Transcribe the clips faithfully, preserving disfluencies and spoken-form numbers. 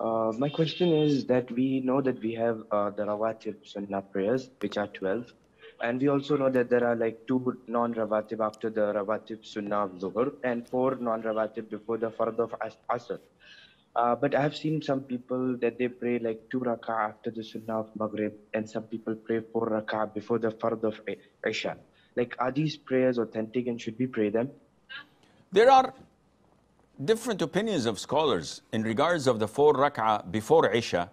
Uh, my question is that we know that we have uh, the Rawatib Sunnah prayers, which are twelve. And we also know that there are like two non-Rawatib after the Rawatib Sunnah of Dhuhr and four non-Rawatib before the Fard of Asr. Uh, but I have seen some people that they pray like two Raka'ah after the Sunnah of Maghrib, and some people pray four Raka'ah before the Fard of Isha. Like, are these prayers authentic and should we pray them? There are different opinions of scholars in regards of the four Raka'ah before Isha.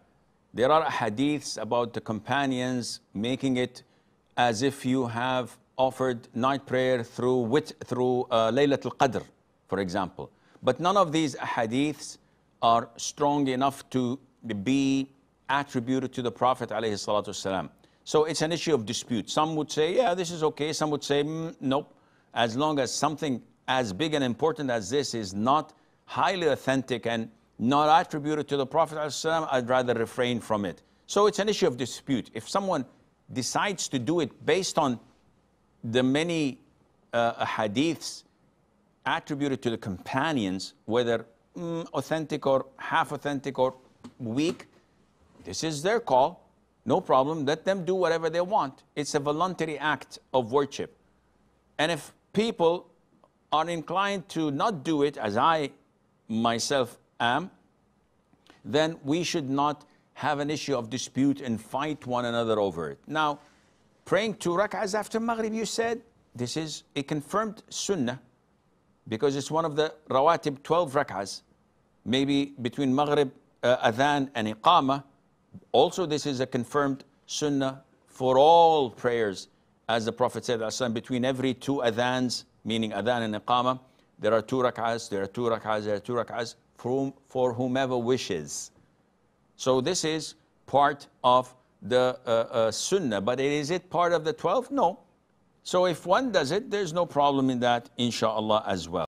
There are hadiths about the companions making it as if you have offered night prayer through wit through uh, Laylatul Qadr, for example. But none of these hadiths are strong enough to be attributed to the Prophet ﷺ. So it's an issue of dispute. Some would say, yeah, this is okay. Some would say, mm, nope. As long as something as big and important as this is not highly authentic and not attributed to the Prophet ﷺ, I'd rather refrain from it. So it's an issue of dispute. If someone decides to do it based on the many uh, hadiths attributed to the companions, whether mm, authentic or half authentic or weak, this is their call. No problem. Let them do whatever they want. It's a voluntary act of worship. And if people are inclined to not do it, as I myself am, then we should not have an issue of dispute and fight one another over it. Now, praying two rak'ahs after Maghrib, you said, this is a confirmed sunnah because it's one of the Rawatib twelve rak'ahs, maybe between Maghrib, uh, adhan, and iqama. Also, this is a confirmed sunnah for all prayers, as the Prophet said, between every two adhans, meaning adhan and iqama, there are two rak'ahs, there are two rak'ahs, there are two rak'ahs, for, for whomever wishes. So this is part of the uh, uh, sunnah, but is it part of the twelve? No. So if one does it, there's no problem in that, inshallah, as well.